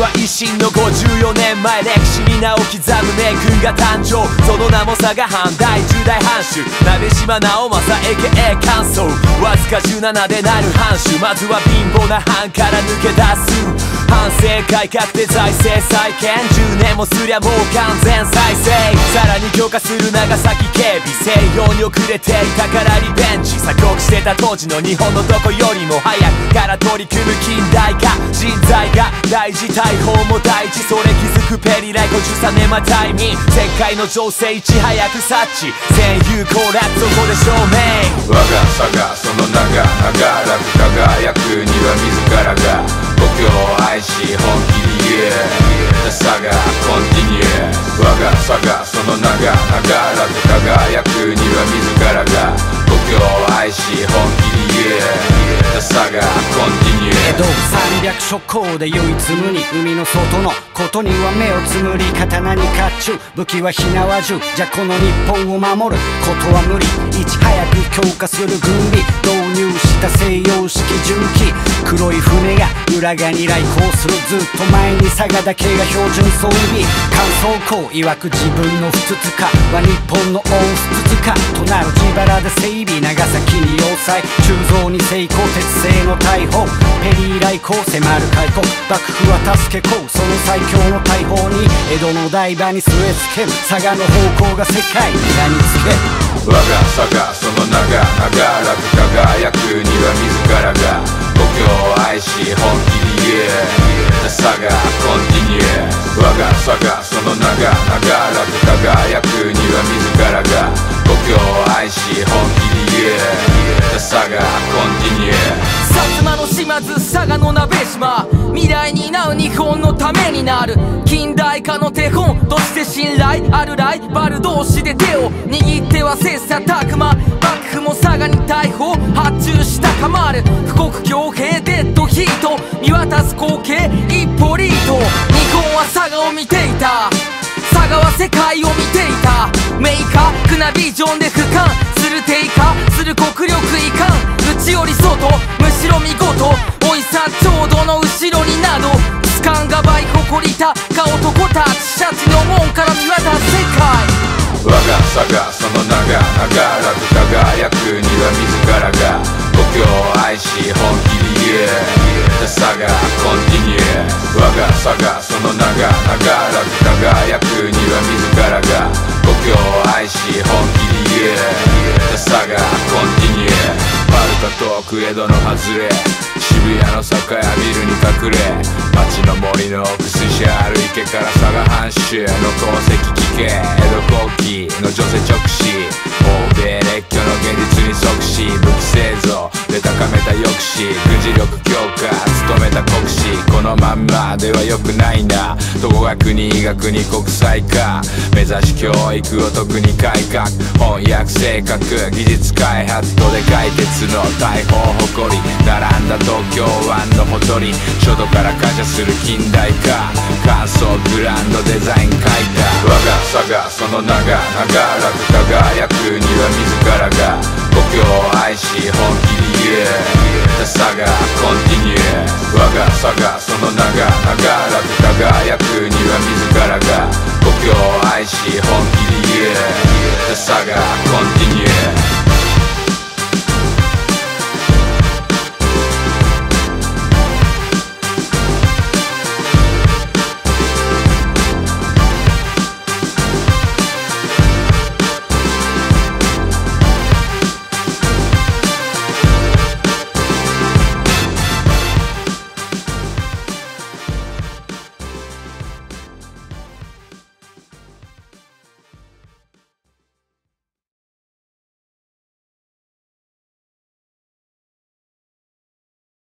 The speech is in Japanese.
は維新の54年前歴史に名を刻む名君が誕生、その名も佐賀藩第10代藩主鍋島直政 AKA 関宗、わずか17でなる藩主、まずは貧乏な藩から抜け出す反省改革で財政再建、10年もすりゃもう完全再生、さらに強化する長崎警備、西洋に遅れていたからリベンジ、鎖国してた当時の日本のどこよりも早くから取り組む近代化、人材が大事大砲も大事、それ気づくペリライ53年まタイミン、世界の情勢いち早く察知、戦友コーラそこで証明、我が佐賀その名が長らく輝くには自らが故郷を愛し本気に言え The saga continues、 我が佐賀その名が長らく輝くには自らが故郷を愛し本気に言え The saga continues、 江戸300諸侯で唯一無二、海の外のことには目をつむり、刀に甲冑武器は火縄銃、じゃこの日本を守ることは無理、いち早く強化する軍備導入した西洋式重機、黒い船が裏側に来航する、ずっと前に佐賀だけが標準装備、関宗公曰く自分の不つつかは日本の恩不つつかとなる、自腹で整備長崎に要塞、鋳造に成功鉄製の大砲、ペリー来航迫る開港、幕府は助けこうその最強の大砲に、江戸の台場に据え付ける佐賀の方向が世界に名につけ、我が佐賀その名が長らく輝くには自らが故郷を愛し本気に言え The saga continues、 我が佐賀その名が長らく輝くには自らが故郷を愛し本気に言え The saga continues、 薩摩の島津佐賀の鍋島、未来担う日本のためになる近代化の手本として、信頼あるライバル同士で手を握っては切磋琢磨、幕府も佐賀に大砲発注したかまる、富国強兵デッドヒート見渡す光景一歩リード、日本は佐賀を見ていた、佐賀は世界を見ていた、明確なビジョンで俯瞰する低下する国力遺憾、内より外むしろ見事おいさちょうどの後ろになど、つかんがばい誇りた顔とこたちシャチの門から見渡す世界、我が佐賀その名が長らく輝くには自らが故郷を愛し本気に言え The saga continues、 我が佐賀その名が長らく輝くには自らが故郷を愛し本気に言え The saga continues、 はるか遠く江戸の外れ渋谷の酒屋ビルに隠れ、町の森の奥筋ある池から佐賀藩主の功績聞け、江戸後期の女性直視、欧米列強の現実に即し、武器製造で高めた抑止、軍事力強化務めた国士、このまんまでは良くないな、どこが国が国国際化目指し、教育を特に改革翻訳正確技術開発、どでかい鉄の大砲誇り並んだ東京湾のほとり、書道から感謝する近代化感想グランドデザイン開拓、我が佐賀その名が長らく輝くには自らが故郷を愛し本気に言え The saga continues、 我が佐賀その名が長らく輝くには自らが故郷を愛し本気に言え The saga continues。